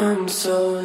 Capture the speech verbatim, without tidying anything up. I'm so